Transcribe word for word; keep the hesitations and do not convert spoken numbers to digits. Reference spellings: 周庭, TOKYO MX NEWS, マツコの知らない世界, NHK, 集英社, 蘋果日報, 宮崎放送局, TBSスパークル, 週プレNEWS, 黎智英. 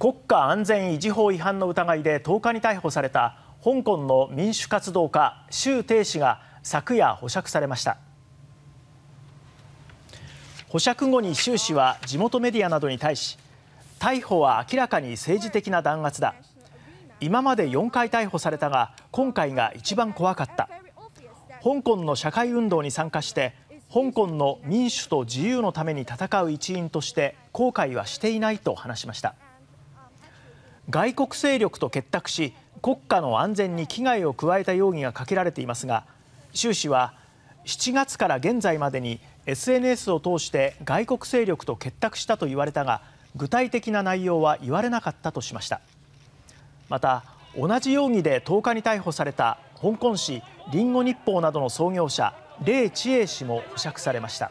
国家安全維持法違反の疑いでとおかに逮捕された香港の民主活動家周庭氏が昨夜保釈されました。保釈後に周氏は地元メディアなどに対し、逮捕は明らかに政治的な弾圧だ。今までよんかい逮捕されたが、今回が一番怖かった。香港の社会運動に参加して、香港の民主と自由のために戦う一員として後悔はしていないと話しました。外国勢力と結託し、国家の安全に危害を加えた容疑がかけられていますが、周氏はしちがつから現在までに エスエヌエス を通して外国勢力と結託したと言われたが、具体的な内容は言われなかったとしました。また、同じ容疑でとおかに逮捕された香港紙リンゴ日報などの創業者、黎智英氏も保釈されました。